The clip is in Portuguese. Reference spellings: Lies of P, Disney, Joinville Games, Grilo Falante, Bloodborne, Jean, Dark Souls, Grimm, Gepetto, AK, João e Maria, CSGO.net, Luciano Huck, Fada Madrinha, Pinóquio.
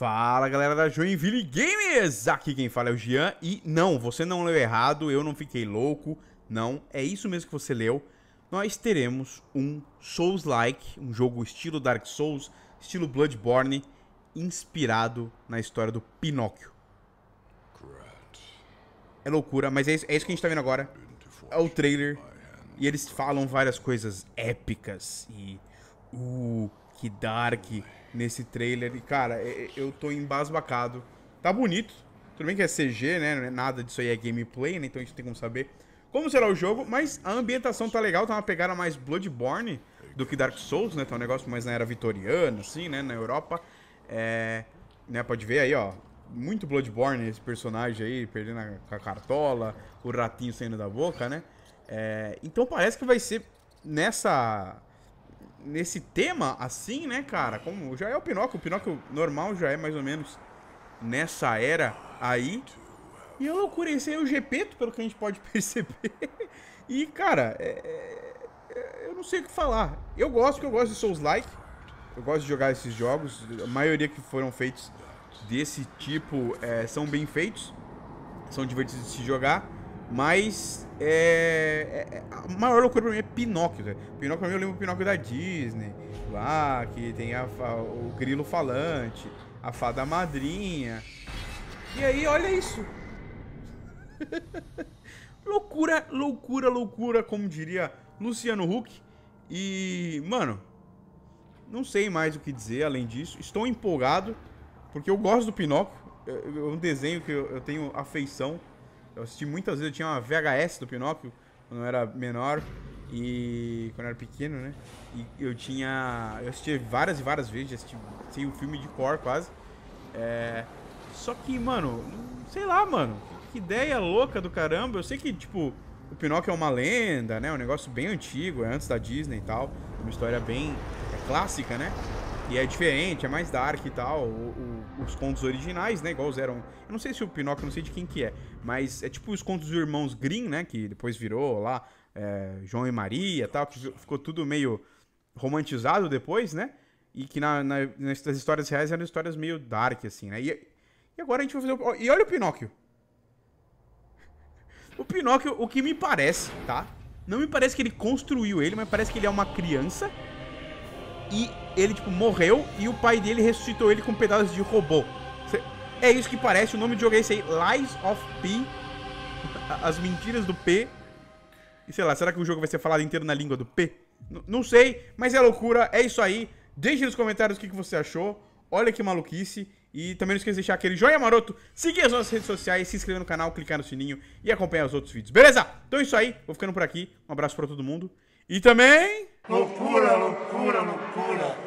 Fala, galera da Joinville Games! Aqui quem fala é o Jean e não, você não leu errado, eu não fiquei louco, não, é isso mesmo que você leu. Nós teremos um Souls-like, um jogo estilo Dark Souls, estilo Bloodborne, inspirado na história do Pinóquio. É loucura, mas é isso que a gente tá vendo agora. É o trailer e eles falam várias coisas épicas e... que dark nesse trailer. E, cara, eu tô embasbacado. Tá bonito. Tudo bem que é CG, né? Não é nada disso aí, é gameplay, né? Então a gente tem como saber como será o jogo. Mas a ambientação tá legal. Tá uma pegada mais Bloodborne do que Dark Souls, né? Tá um negócio mais na era vitoriana, assim, né? Na Europa. É... né? Pode ver aí, ó. Muito Bloodborne esse personagem aí. Perdendo a cartola. O ratinho saindo da boca, né? É... então parece que vai ser nesse tema, assim, né, cara? Como já é o Pinóquio normal já é mais ou menos nessa era aí. E eu loucura, esse aí é o Gepetto, pelo que a gente pode perceber. E, cara, eu não sei o que falar. Eu gosto, porque eu gosto de Souls-like. Eu gosto de jogar esses jogos. A maioria que foram feitos desse tipo são bem feitos. São divertidos de se jogar. Mas a maior loucura pra mim é Pinóquio, né? Pinóquio pra mim, eu lembro o Pinóquio da Disney, lá que tem o Grilo Falante, a Fada Madrinha. E aí, olha isso. Loucura, loucura, loucura, como diria Luciano Huck. E, mano, não sei mais o que dizer além disso. Estou empolgado, porque eu gosto do Pinóquio. É um desenho que eu tenho afeição. Eu assisti muitas vezes, eu tinha uma VHS do Pinóquio, quando eu era menor e quando eu era pequeno, né? E eu assisti várias e várias vezes, assisti o filme de cor quase. Só que, mano, sei lá, mano, que ideia louca do caramba. Eu sei que, tipo, o Pinóquio é uma lenda, né? Um negócio bem antigo, é antes da Disney e tal. Uma história bem clássica, né? E é diferente, é mais dark e tal, os contos originais, né, igual os eram... Eu não sei se o Pinóquio, não sei de quem que é, mas é tipo os contos dos irmãos Grimm, né, que depois virou lá João e Maria e tal, que ficou tudo meio romantizado depois, né, e que nas histórias reais eram histórias meio dark, assim, né, e agora a gente vai fazer... E olha o Pinóquio! O Pinóquio, o que me parece, tá, não me parece que ele construiu ele, mas parece que ele é uma criança... E ele, tipo, morreu e o pai dele ressuscitou ele com um pedaço de robô. É isso que parece, o nome do jogo é esse aí, Lies of P, as mentiras do P. E sei lá, será que o jogo vai ser falado inteiro na língua do P? Não sei, mas é loucura, é isso aí. Deixe nos comentários o que você achou, olha que maluquice. E também não esqueça de deixar aquele joinha maroto, seguir as nossas redes sociais, se inscrever no canal, clicar no sininho e acompanhar os outros vídeos. Beleza? Então é isso aí, vou ficando por aqui, um abraço pra todo mundo. E também... loucura, loucura, loucura.